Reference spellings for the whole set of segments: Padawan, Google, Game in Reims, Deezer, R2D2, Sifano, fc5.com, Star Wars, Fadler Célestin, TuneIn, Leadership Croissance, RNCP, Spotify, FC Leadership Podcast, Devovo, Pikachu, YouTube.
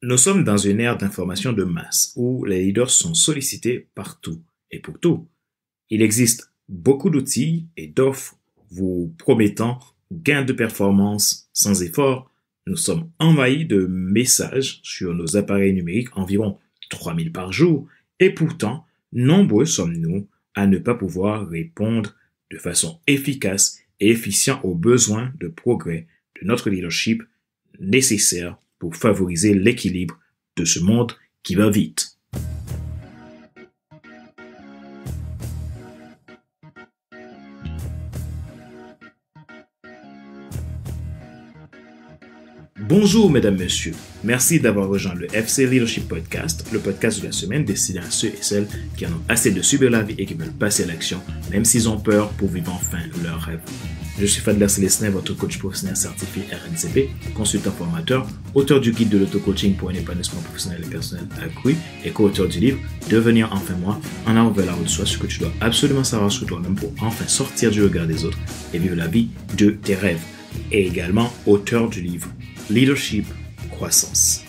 Nous sommes dans une ère d'information de masse où les leaders sont sollicités partout et pour tout. Il existe beaucoup d'outils et d'offres vous promettant gains de performance sans effort. Nous sommes envahis de messages sur nos appareils numériques, environ 3000 par jour, et pourtant, nombreux sommes-nous à ne pas pouvoir répondre de façon efficace et efficiente aux besoins de progrès de notre leadership nécessaire pour favoriser l'équilibre de ce monde qui va vite. Bonjour mesdames, messieurs, merci d'avoir rejoint le FC Leadership Podcast, le podcast de la semaine destiné à ceux et celles qui en ont assez de subir la vie et qui veulent passer à l'action, même s'ils ont peur pour vivre enfin leur rêve. Je suis Fadler Célestin, votre coach professionnel certifié RNCP, consultant formateur, auteur du guide de l'auto-coaching pour un épanouissement professionnel et personnel accru et co-auteur du livre « Devenir enfin moi » en allant vers la route de soi, ce que tu dois absolument savoir sur toi-même pour enfin sortir du regard des autres et vivre la vie de tes rêves. Et également auteur du livre « Leadership Croissance ».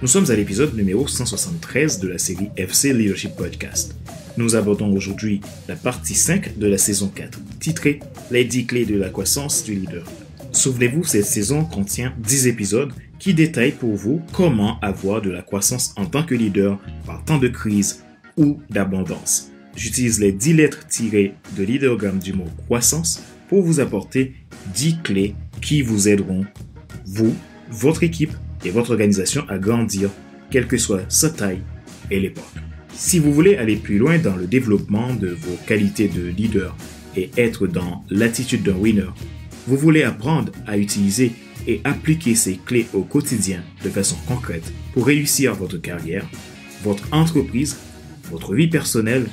Nous sommes à l'épisode numéro 173 de la série FC Leadership Podcast. Nous abordons aujourd'hui la partie 5 de la saison 4, titrée « Les 10 clés de la croissance du leader ». Souvenez-vous, cette saison contient 10 épisodes qui détaillent pour vous comment avoir de la croissance en tant que leader par temps de crise ou d'abondance. J'utilise les 10 lettres tirées de l'idéogramme du mot « croissance » pour vous apporter 10 clés qui vous aideront, vous, votre équipe et votre organisation à grandir, quelle que soit sa taille et l'époque. Si vous voulez aller plus loin dans le développement de vos qualités de leader et être dans l'attitude d'un winner, vous voulez apprendre à utiliser et appliquer ces clés au quotidien de façon concrète pour réussir votre carrière, votre entreprise, votre vie personnelle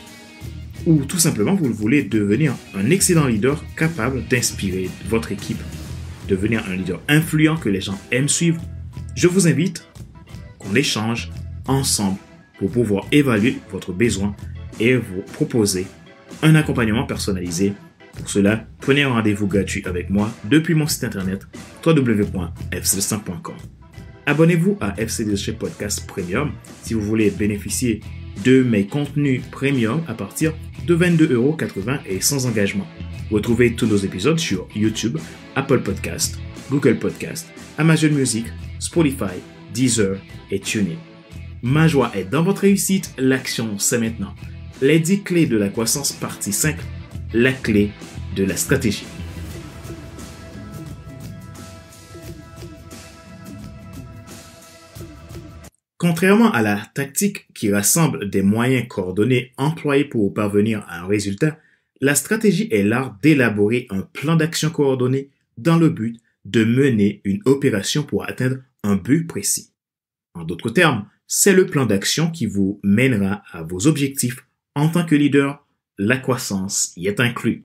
ou tout simplement vous voulez devenir un excellent leader capable d'inspirer votre équipe, devenir un leader influent que les gens aiment suivre, je vous invite qu'on échange ensemble pour pouvoir évaluer votre besoin et vous proposer un accompagnement personnalisé. Pour cela, prenez un rendez-vous gratuit avec moi depuis mon site internet www.fc5.com. Abonnez-vous à FC Leadership Podcast Premium si vous voulez bénéficier de mes contenus premium à partir de 22,80 € et sans engagement. Retrouvez tous nos épisodes sur YouTube, Apple Podcast, Google Podcast, Amazon Music, Spotify, Deezer et TuneIn. Ma joie est dans votre réussite, l'action c'est maintenant. Les 10 clés de la croissance partie 5, la clé de la stratégie. Contrairement à la tactique qui rassemble des moyens coordonnés employés pour parvenir à un résultat, la stratégie est l'art d'élaborer un plan d'action coordonné dans le but de mener une opération pour atteindre un but précis. En d'autres termes, c'est le plan d'action qui vous mènera à vos objectifs. En tant que leader, la croissance y est inclue.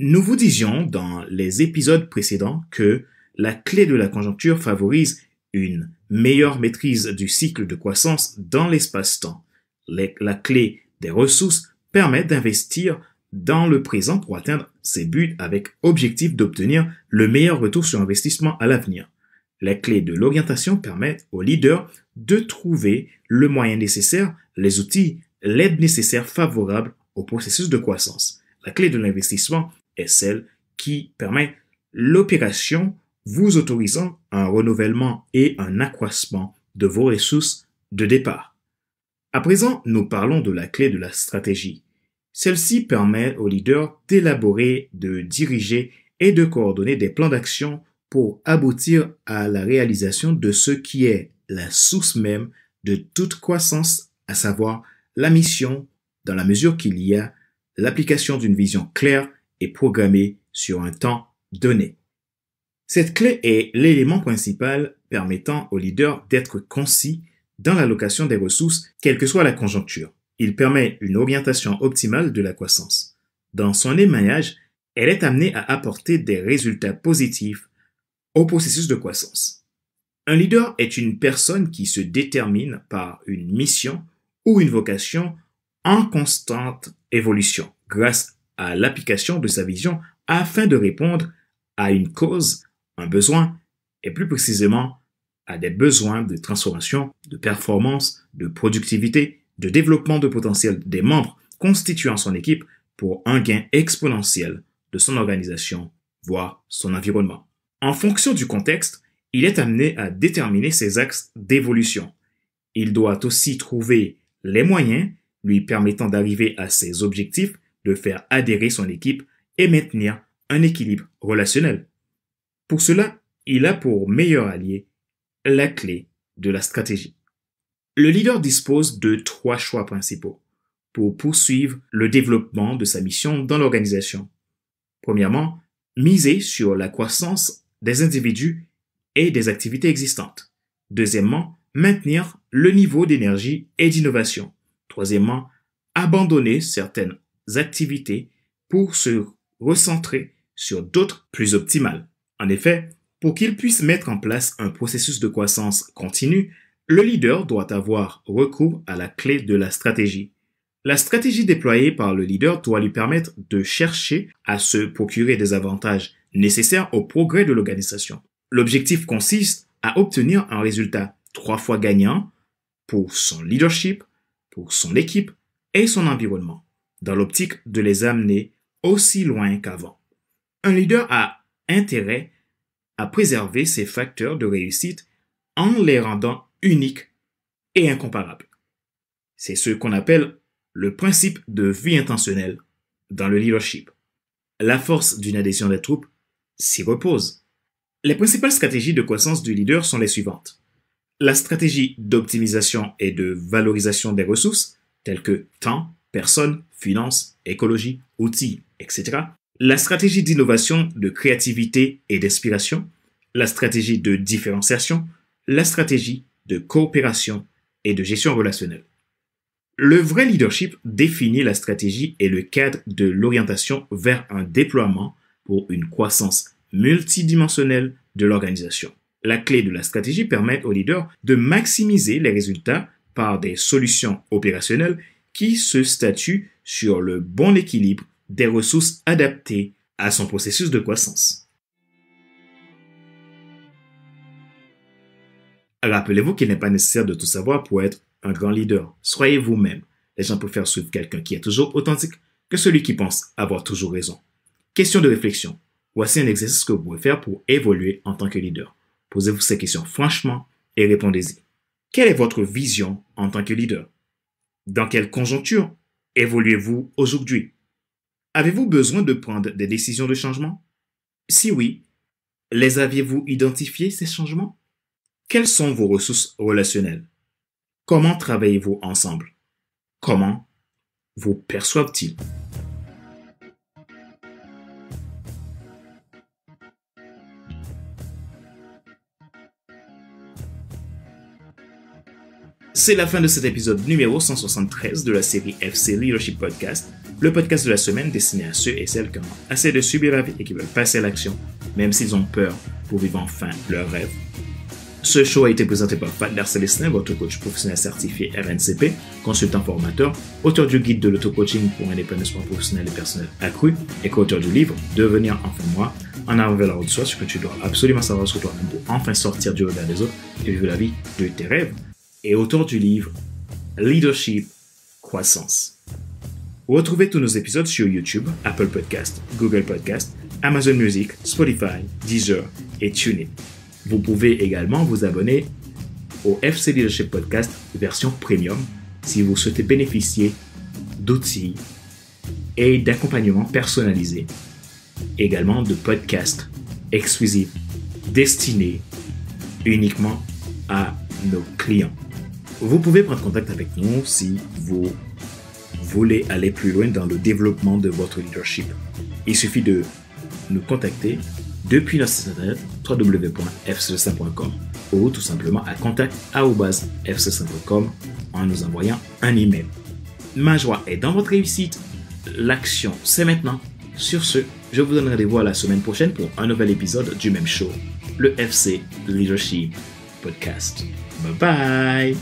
Nous vous disions dans les épisodes précédents que la clé de la conjoncture favorise une meilleure maîtrise du cycle de croissance dans l'espace-temps. La clé des ressources permet d'investir dans le présent pour atteindre ses buts avec objectif d'obtenir le meilleur retour sur investissement à l'avenir. La clé de l'orientation permet aux leaders de trouver le moyen nécessaire, les outils, l'aide nécessaire favorable au processus de croissance. La clé de l'investissement est celle qui permet l'opération vous autorisant un renouvellement et un accroissement de vos ressources de départ. À présent, nous parlons de la clé de la stratégie. Celle-ci permet aux leaders d'élaborer, de diriger et de coordonner des plans d'action pour aboutir à la réalisation de ce qui est la source même de toute croissance, à savoir la mission, dans la mesure qu'il y a l'application d'une vision claire et programmée sur un temps donné. Cette clé est l'élément principal permettant aux leaders d'être concis dans l'allocation des ressources, quelle que soit la conjoncture. Il permet une orientation optimale de la croissance. Dans son émaillage, elle est amenée à apporter des résultats positifs au processus de croissance. Un leader est une personne qui se détermine par une mission ou une vocation en constante évolution grâce à l'application de sa vision afin de répondre à une cause, un besoin et plus précisément à des besoins de transformation, de performance, de productivité, de développement de potentiel des membres constituant son équipe pour un gain exponentiel de son organisation, voire son environnement. En fonction du contexte, il est amené à déterminer ses axes d'évolution. Il doit aussi trouver les moyens lui permettant d'arriver à ses objectifs, de faire adhérer son équipe et maintenir un équilibre relationnel. Pour cela, il a pour meilleur allié la clé de la stratégie. Le leader dispose de 3 choix principaux pour poursuivre le développement de sa mission dans l'organisation. Premièrement, miser sur la croissance des individus et des activités existantes. Deuxièmement, maintenir le niveau d'énergie et d'innovation. Troisièmement, abandonner certaines activités pour se recentrer sur d'autres plus optimales. En effet, pour qu'il puisse mettre en place un processus de croissance continue, le leader doit avoir recours à la clé de la stratégie. La stratégie déployée par le leader doit lui permettre de chercher à se procurer des avantages nécessaires au progrès de l'organisation. L'objectif consiste à obtenir un résultat 3 fois gagnant pour son leadership, pour son équipe et son environnement, dans l'optique de les amener aussi loin qu'avant. Un leader a intérêt à préserver ses facteurs de réussite en les rendant uniques et incomparables. C'est ce qu'on appelle le principe de vie intentionnelle dans le leadership. La force d'une adhésion des troupes s'y repose. Les principales stratégies de croissance du leader sont les suivantes. La stratégie d'optimisation et de valorisation des ressources, telles que temps, personnes, finances, écologie, outils, etc. La stratégie d'innovation, de créativité et d'inspiration. La stratégie de différenciation. La stratégie de coopération et de gestion relationnelle. Le vrai leadership définit la stratégie et le cadre de l'orientation vers un déploiement pour une croissance multidimensionnelle de l'organisation. La clé de la stratégie permet au leader de maximiser les résultats par des solutions opérationnelles qui se statuent sur le bon équilibre des ressources adaptées à son processus de croissance. Rappelez-vous qu'il n'est pas nécessaire de tout savoir pour être un grand leader. Soyez vous-même. Les gens préfèrent suivre quelqu'un qui est toujours authentique que celui qui pense avoir toujours raison. Question de réflexion. Voici un exercice que vous pouvez faire pour évoluer en tant que leader. Posez-vous ces questions franchement et répondez-y. Quelle est votre vision en tant que leader? Dans quelle conjoncture évoluez-vous aujourd'hui? Avez-vous besoin de prendre des décisions de changement? Si oui, les aviez-vous identifiés ces changements? Quelles sont vos ressources relationnelles? Comment travaillez-vous ensemble? Comment vous perçoivent-ils? C'est la fin de cet épisode numéro 173 de la série FC Leadership Podcast, le podcast de la semaine destiné à ceux et celles qui ont assez de subir la vie et qui veulent passer à l'action, même s'ils ont peur, pour vivre enfin leurs rêves. Ce show a été présenté par Fadler Célestin, votre coach professionnel certifié RNCP, consultant formateur, auteur du guide de l'auto-coaching pour un épanouissement professionnel et personnel accru et co-auteur du livre « Devenir enfin moi ». En arrivant vers la route, soit ce que tu dois absolument savoir sur toi-même pour enfin sortir du regard des autres et vivre la vie de tes rêves. Et auteur du livre Leadership Croissance. Retrouvez tous nos épisodes sur YouTube, Apple Podcast, Google Podcast, Amazon Music, Spotify, Deezer et TuneIn. Vous pouvez également vous abonner au FC Leadership Podcast version Premium si vous souhaitez bénéficier d'outils et d'accompagnements personnalisés. Également de podcasts exclusifs destinés uniquement à nos clients. Vous pouvez prendre contact avec nous si vous voulez aller plus loin dans le développement de votre leadership. Il suffit de nous contacter depuis notre site internet www.fcelestin.com ou tout simplement à contact@fcelestin.com en nous envoyant un email. Ma joie est dans votre réussite. L'action, c'est maintenant. Sur ce, je vous donne rendez-vous la semaine prochaine pour un nouvel épisode du même show, le FC Leadership Podcast. Bye-bye!